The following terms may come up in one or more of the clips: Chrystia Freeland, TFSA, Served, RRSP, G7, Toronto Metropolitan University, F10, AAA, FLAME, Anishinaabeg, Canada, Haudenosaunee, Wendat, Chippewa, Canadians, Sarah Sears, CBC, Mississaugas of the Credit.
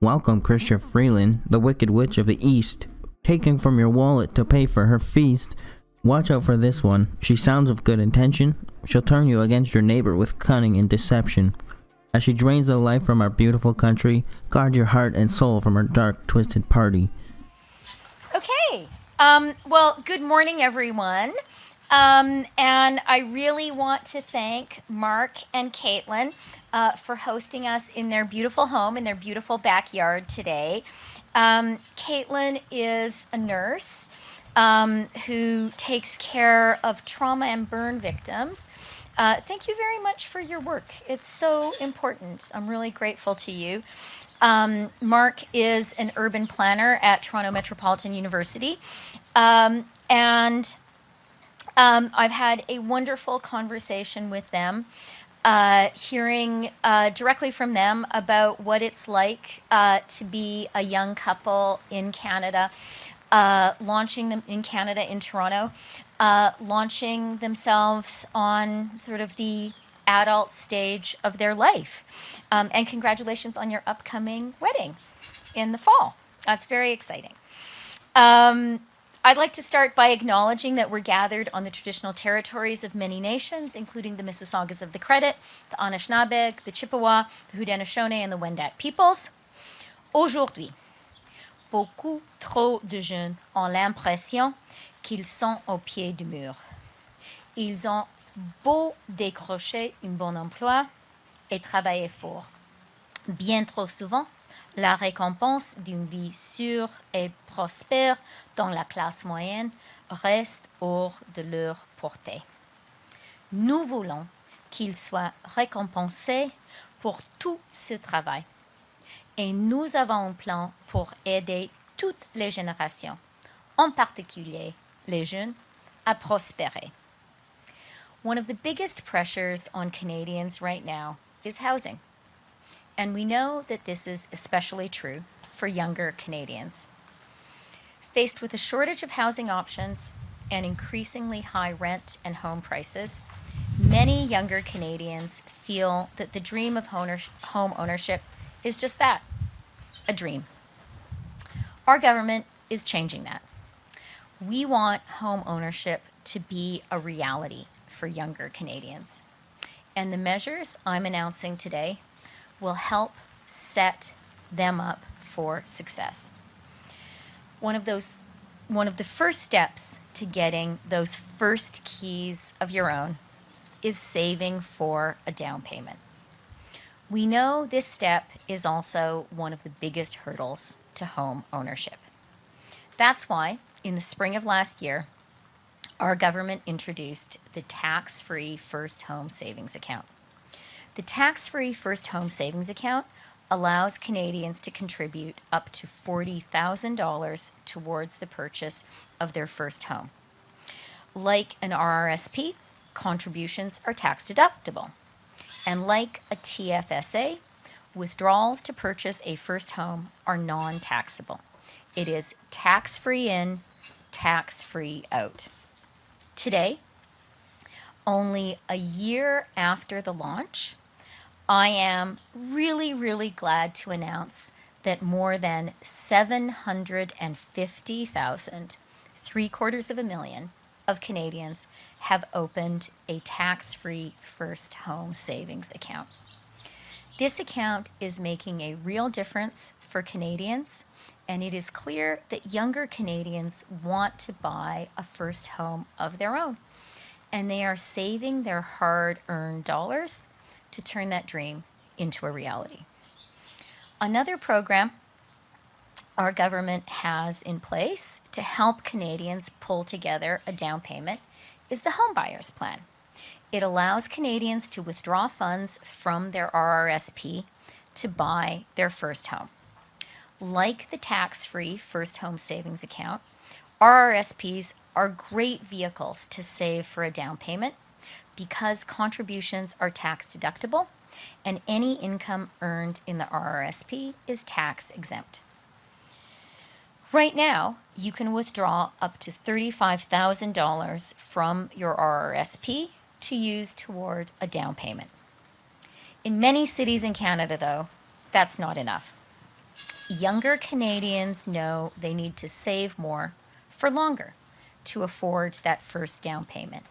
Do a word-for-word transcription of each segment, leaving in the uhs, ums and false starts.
Welcome, Chrystia Freeland, the Wicked Witch of the East, taking from your wallet to pay for her feast. Watch out for this one. She sounds of good intention. She'll turn you against your neighbor with cunning and deception. As she drains the life from our beautiful country, guard your heart and soul from her dark, twisted party. Okay. Um, well, good morning, everyone. Um, and I really want to thank Mark and Caitlin uh, for hosting us in their beautiful home, in their beautiful backyard today. Um, Caitlin is a nurse um, who takes care of trauma and burn victims. Uh, thank you very much for your work. It's so important. I'm really grateful to you. Um, Mark is an urban planner at Toronto Metropolitan University. Um, and... Um, I've had a wonderful conversation with them, uh, hearing uh, directly from them about what it's like uh, to be a young couple in Canada, uh, launching them in Canada, in Toronto, uh, launching themselves on sort of the adult stage of their life. Um, and congratulations on your upcoming wedding in the fall. That's very exciting. Um, I'd like to start by acknowledging that we're gathered on the traditional territories of many nations, including the Mississaugas of the Credit, the Anishinaabeg, the Chippewa, the Haudenosaunee, and the Wendat peoples. Aujourd'hui, beaucoup trop de jeunes ont l'impression qu'ils sont au pied du mur. Ils ont beau décrocher un bon emploi et travailler fort. Bien trop souvent, la récompense d'une vie sûre et prospère dans la classe moyenne reste hors de leur portée. Nous voulons qu'ils soient récompensés pour tout ce travail. Et nous avons un plan pour aider toutes les générations, en particulier les jeunes, à prospérer. One of the biggest pressures on Canadians right now is housing. And we know that this is especially true for younger Canadians. Faced with a shortage of housing options and increasingly high rent and home prices, many younger Canadians feel that the dream of home ownership is just that, a dream. Our government is changing that. We want home ownership to be a reality for younger Canadians. And the measures I'm announcing today will help set them up for success. One of those, one of the first steps to getting those first keys of your own is saving for a down payment. We know this step is also one of the biggest hurdles to home ownership. That's why, in the spring of last year, our government introduced the tax-free first home savings account. The tax-free first home savings account allows Canadians to contribute up to forty thousand dollars towards the purchase of their first home. Like an R R S P, contributions are tax deductible. And like a T F S A, withdrawals to purchase a first home are non-taxable. It is tax-free in, tax-free out. Today, only a year after the launch, I am really, really glad to announce that more than seven hundred fifty thousand, three quarters of a million of Canadians have opened a tax-free first home savings account. This account is making a real difference for Canadians, and it is clear that younger Canadians want to buy a first home of their own, and they are saving their hard-earned dollars to turn that dream into a reality. Another program our government has in place to help Canadians pull together a down payment is the Homebuyers Plan. It allows Canadians to withdraw funds from their R R S P to buy their first home. Like the tax-free first home savings account, R R S Ps are great vehicles to save for a down payment, because contributions are tax deductible and any income earned in the R R S P is tax exempt. Right now, you can withdraw up to thirty-five thousand dollars from your R R S P to use toward a down payment. In many cities in Canada, though, that's not enough. Younger Canadians know they need to save more for longer to afford that first down payment.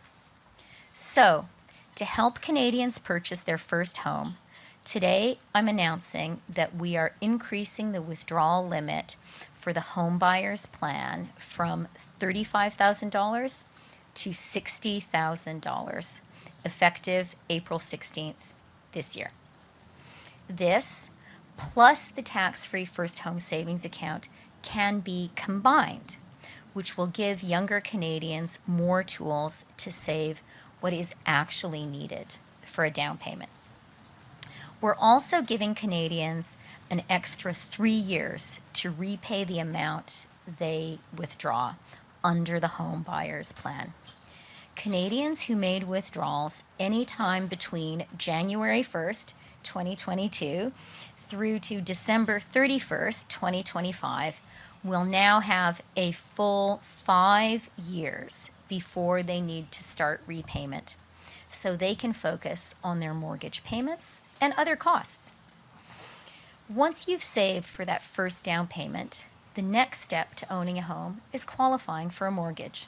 So, to help Canadians purchase their first home, today I'm announcing that we are increasing the withdrawal limit for the home buyer's plan from thirty-five thousand dollars to sixty thousand dollars, effective April sixteenth this year. This, plus the tax-free first home savings account, can be combined, which will give younger Canadians more tools to save what is actually needed for a down payment. We're also giving Canadians an extra three years to repay the amount they withdraw under the home buyer's plan. Canadians who made withdrawals anytime between January first, twenty twenty-two, through to December thirty-first, twenty twenty-five, will now have a full five years before they need to start repayment, so they can focus on their mortgage payments and other costs. Once you've saved for that first down payment, the next step to owning a home is qualifying for a mortgage.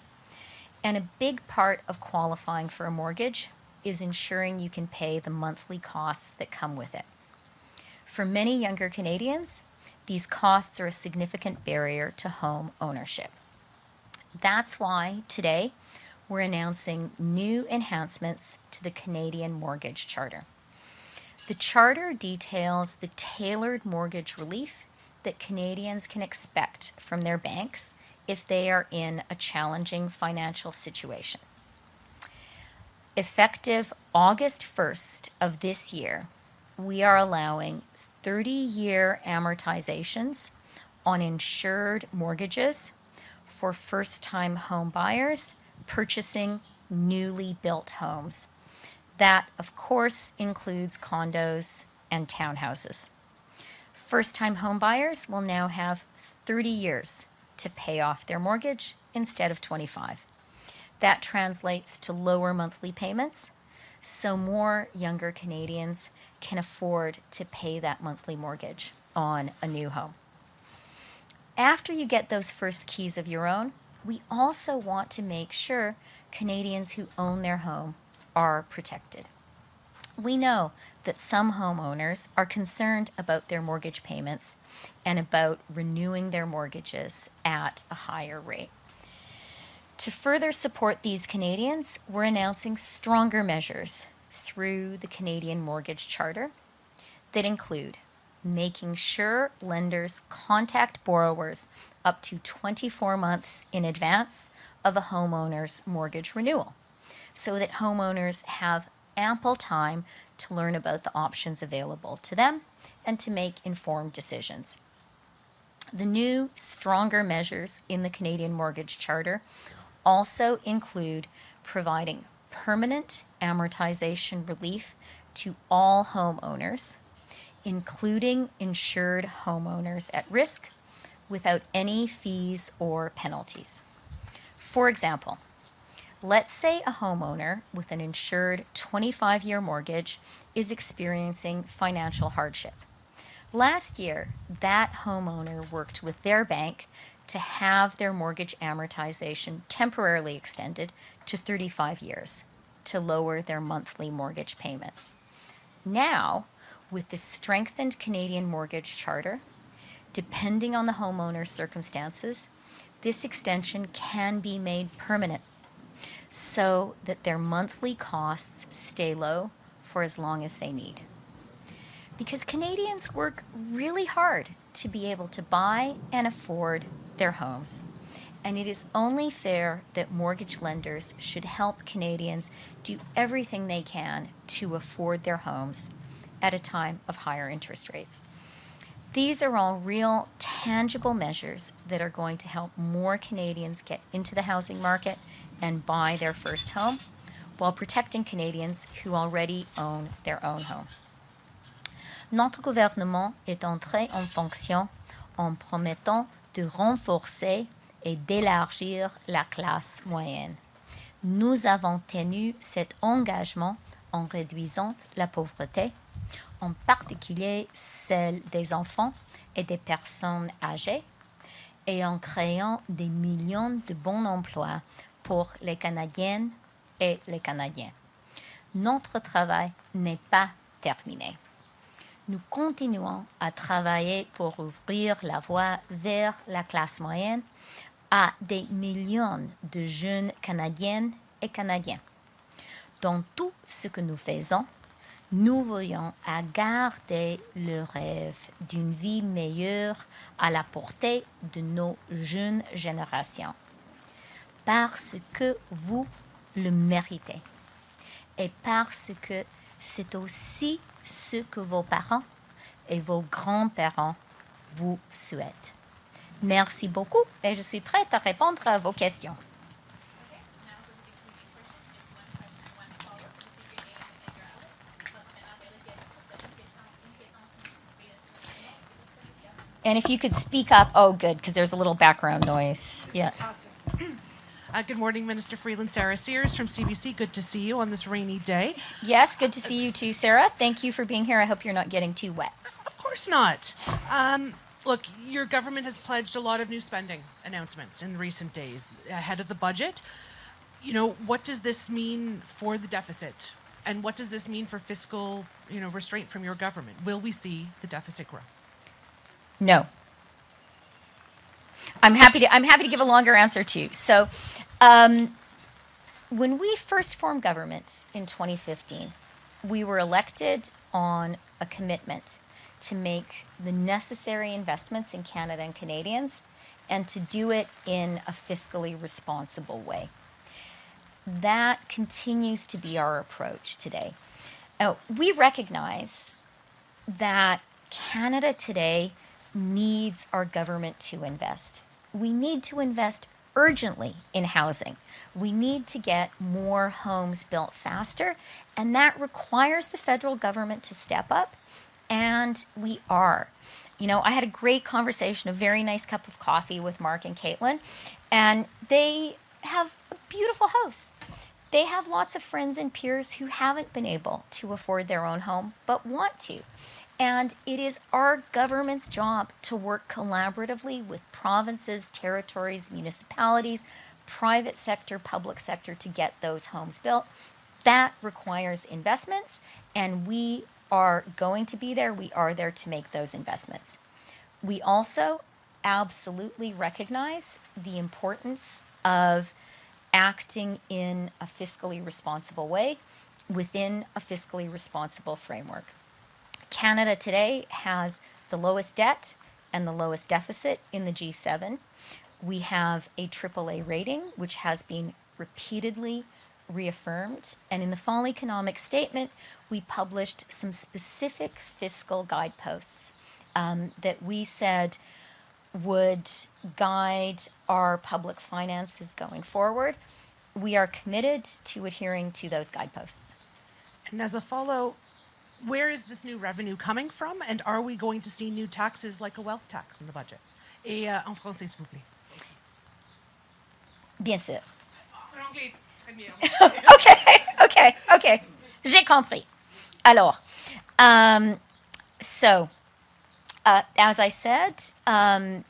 And a big part of qualifying for a mortgage is ensuring you can pay the monthly costs that come with it. For many younger Canadians, these costs are a significant barrier to home ownership. That's why today we're announcing new enhancements to the Canadian Mortgage Charter. The Charter details the tailored mortgage relief that Canadians can expect from their banks if they are in a challenging financial situation. Effective August first of this year, we are allowing thirty-year amortizations on insured mortgages for first-time home buyers purchasing newly built homes. That, of course, includes condos and townhouses. First-time home buyers will now have thirty years to pay off their mortgage instead of twenty-five. That translates to lower monthly payments, so more younger Canadians can afford to pay that monthly mortgage on a new home. After you get those first keys of your own, we also want to make sure Canadians who own their home are protected. We know that some homeowners are concerned about their mortgage payments and about renewing their mortgages at a higher rate. To further support these Canadians, we're announcing stronger measures through the Canadian Mortgage Charter that include making sure lenders contact borrowers up to twenty-four months in advance of a homeowner's mortgage renewal, so that homeowners have ample time to learn about the options available to them and to make informed decisions. The new, stronger measures in the Canadian Mortgage Charter also include providing permanent amortization relief to all homeowners, including insured homeowners at risk, without any fees or penalties. For example, let's say a homeowner with an insured twenty-five-year mortgage is experiencing financial hardship. Last year, that homeowner worked with their bank to have their mortgage amortization temporarily extended to thirty-five years to lower their monthly mortgage payments. Now, with the strengthened Canadian Mortgage Charter, depending on the homeowner's circumstances, this extension can be made permanent so that their monthly costs stay low for as long as they need. Because Canadians work really hard to be able to buy and afford their homes, and it is only fair that mortgage lenders should help Canadians do everything they can to afford their homes at a time of higher interest rates. These are all real, tangible measures that are going to help more Canadians get into the housing market and buy their first home, while protecting Canadians who already own their own home. Notre gouvernement est entré en fonction en promettant de renforcer et d'élargir la classe moyenne. Nous avons tenu cet engagement en réduisant la pauvreté, en particulier celle des enfants, et des personnes âgées et en créant des millions de bons emplois pour les Canadiennes et les Canadiens. Notre travail n'est pas terminé. Nous continuons à travailler pour ouvrir la voie vers la classe moyenne à des millions de jeunes Canadiennes et Canadiens. Dans tout ce que nous faisons, nous veillons à garder le rêve d'une vie meilleure à la portée de nos jeunes générations. Parce que vous le méritez. Et parce que c'est aussi ce que vos parents et vos grands-parents vous souhaitent. Merci beaucoup et je suis prête à répondre à vos questions. And if you could speak up, oh good, because there's a little background noise. Yeah. Uh, good morning, Minister Freeland. Sarah Sears from C B C. Good to see you on this rainy day. Yes, good to see you too, Sarah. Thank you for being here. I hope you're not getting too wet. Of course not. Um, look, your government has pledged a lot of new spending announcements in recent days ahead of the budget. You know, what does this mean for the deficit? And what does this mean for fiscal, you know, restraint from your government? Will we see the deficit grow? No. I'm happy to, I'm happy to give a longer answer too. So um, when we first formed government in twenty fifteen, we were elected on a commitment to make the necessary investments in Canada and Canadians and to do it in a fiscally responsible way. That continues to be our approach today. Uh, we recognize that Canada today needs our government to invest. We need to invest urgently in housing. We need to get more homes built faster, and that requires the federal government to step up, and we are. You know, I had a great conversation, a very nice cup of coffee with Mark and Caitlin, and they have a beautiful house. They have lots of friends and peers who haven't been able to afford their own home but want to. And it is our government's job to work collaboratively with provinces, territories, municipalities, private sector, public sector to get those homes built. That requires investments, and we are going to be there. We are there to make those investments. We also absolutely recognize the importance of acting in a fiscally responsible way within a fiscally responsible framework. Canada today has the lowest debt and the lowest deficit in the G seven. We have a triple A rating, which has been repeatedly reaffirmed. And in the fall economic statement, we published some specific fiscal guideposts um, that we said would guide our public finances going forward. We are committed to adhering to those guideposts. And as a follow, where is this new revenue coming from, and are we going to see new taxes like a wealth tax in the budget? Et uh, en français, s'il vous plaît. Bien sûr. okay, okay, okay. J'ai compris. Alors, um, so, uh, as I said, um,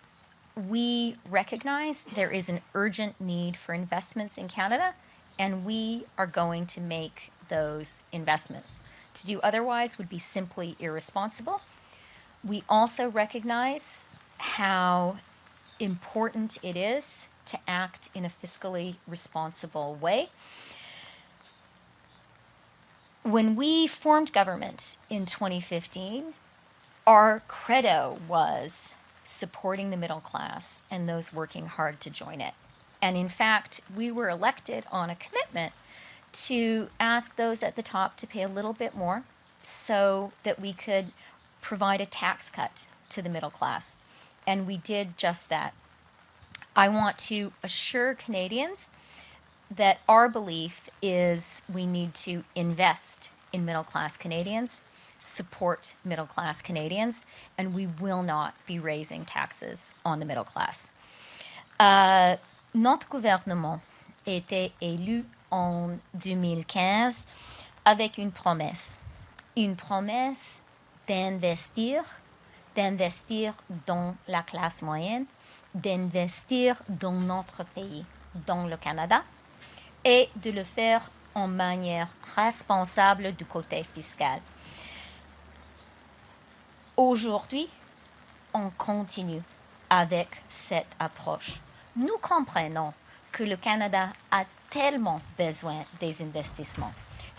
we recognize there is an urgent need for investments in Canada, and we are going to make those investments. To do otherwise would be simply irresponsible. We also recognize how important it is to act in a fiscally responsible way. When we formed government in twenty fifteen, our credo was supporting the middle class and those working hard to join it. And in fact, we were elected on a commitment to ask those at the top to pay a little bit more so that we could provide a tax cut to the middle class. And we did just that. I want to assure Canadians that our belief is we need to invest in middle-class Canadians, support middle-class Canadians, and we will not be raising taxes on the middle class. Uh, notre gouvernement était élu en deux mille quinze avec une promesse, une promesse d'investir d'investir dans la classe moyenne, d'investir dans notre pays, dans le Canada, et de le faire en manière responsable du côté fiscal. Aujourd'hui, on continue avec cette approche. Nous comprenons que le Canada a tellement besoin des investissements.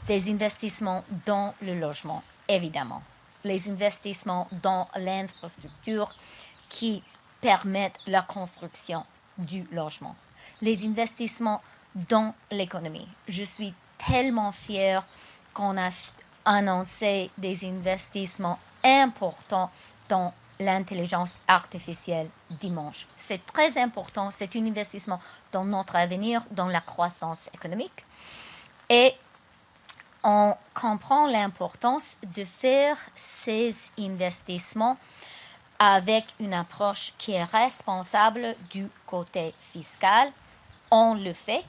Des investissements dans le logement, évidemment. Les investissements dans l'infrastructure qui permettent la construction du logement. Les investissements dans l'économie. Je suis tellement fière qu'on a annoncé des investissements importants dans l'intelligence artificielle dimanche. C'est très important, c'est un investissement dans notre avenir, dans la croissance économique. Et on comprend l'importance de faire ces investissements avec une approche qui est responsable du côté fiscal. On le fait.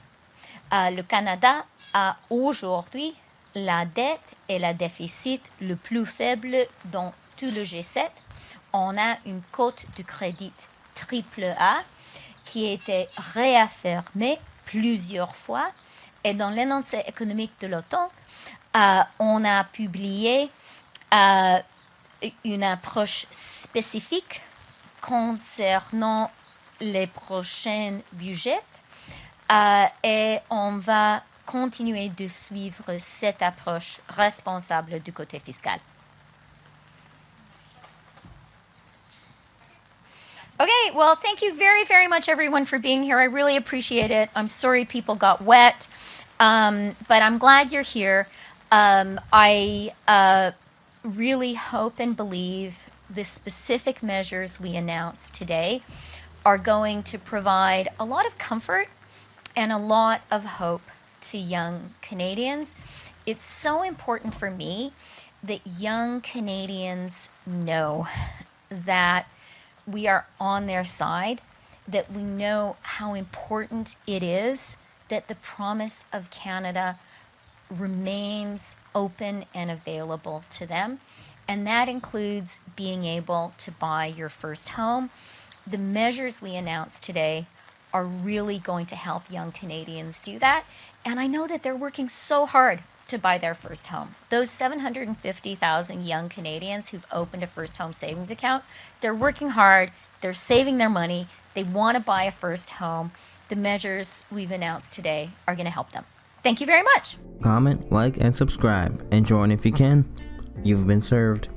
Euh, le Canada a aujourd'hui la dette et le déficit le plus faible dans tout le G sept. On a une cote de crédit triple A qui a été réaffirmée plusieurs fois. Et dans l'énoncé économique de l'OTAN, euh, on a publié euh, une approche spécifique concernant les prochains budgets. Euh, et on va continuer de suivre cette approche responsable du côté fiscal. Okay, well, thank you very, very much, everyone, for being here. I really appreciate it. I'm sorry people got wet, um, but I'm glad you're here. Um, I uh, really hope and believe the specific measures we announced today are going to provide a lot of comfort and a lot of hope to young Canadians. It's so important for me that young Canadians know that we are on their side, that we know how important it is that the promise of Canada remains open and available to them. And that includes being able to buy your first home. The measures we announced today are really going to help young Canadians do that. And I know that they're working so hard to buy their first home. Those seven hundred fifty thousand young Canadians who've opened a first home savings account, they're working hard, they're saving their money, they want to buy a first home. The measures we've announced today are going to help them. Thank you very much. Comment, like, and subscribe, and join if you can. You've been served.